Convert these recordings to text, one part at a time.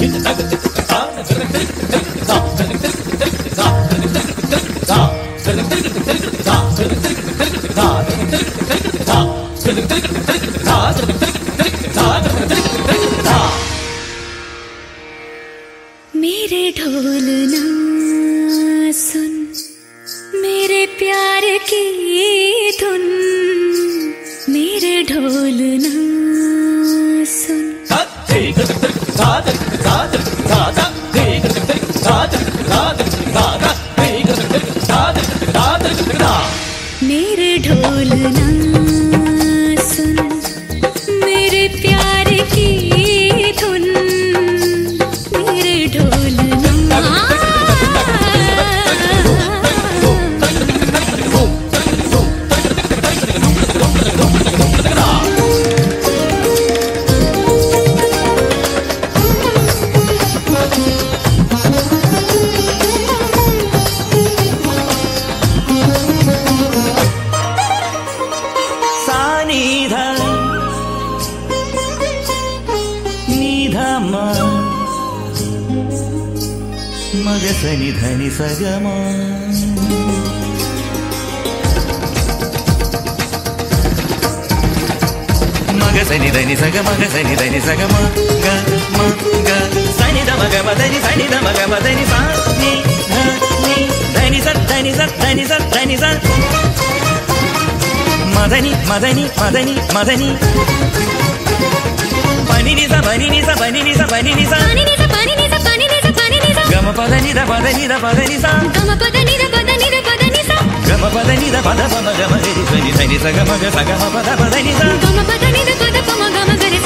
मेरे ढोलना सुन मेरे प्यार की धुन, मेरे ढोलना सुन मेरे ढोलना सुन मेरे प्यार की धुन, मेरे ढोलना मग सनि धनि सगमा मग सनि धनि सग मग सनि धनि सग म ग म ग सनि ध मग मधनि सनि ध मग मधनि सा नि ध नि धनि सत धनि सत धनि सत धनि सा मधनि मधनि मधनि मधनि पनि नि सा पनि नि सा पनि नि सा पनि नि सा पनि नि सा पनि नि सा पनि नि सा पनि नि सा गम पद नि द पद नि द पद नि सा गम पद नि द पद नि द पद नि सा गम पद नि द पद प गम रे नि सा नि सा गम ग सा गम पद पद नि सा गम पद नि द पद प गम ग रे नि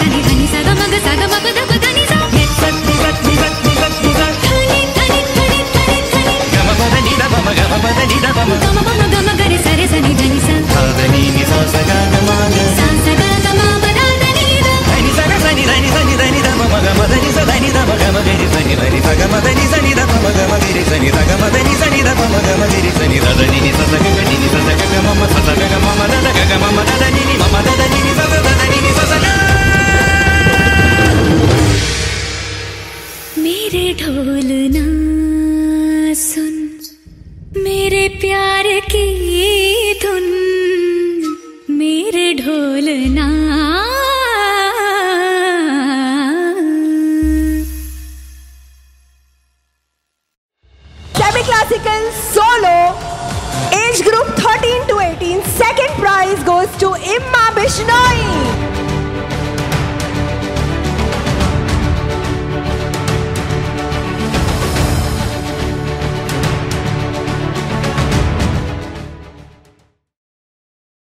सा गम ग सा गम पद पद नि सा नि सत नि सत नि सत नि सत नि सा धनि धनि धनि धनि गम पद नि द प गम पद नि द प गम प गम ग रे सा रे सा नि धनि सा ध धनि नि सा सा गम ग सा सा गम पद धनि द धनि सा धनि धनि धनि धनि ध म ग म धनि सा धनि ध म ग म रे धनि धनि सा गम धनि सा नि ध म ग म रे सा नि ध ग म धनि सा नि ध म ग म रे सा नि ध धनि नि सा ध ग नि नि सा ध ग म म सा ध ग म म ध ग म म ध नि नि म ध धनि नि सा ध धनि नि सा ध ग मेरे ढोलना सुन मेरे प्यार की धुन, मेरे ढोलना classical solo age group 13 to 18 second prize goes to Emma Bishnoi.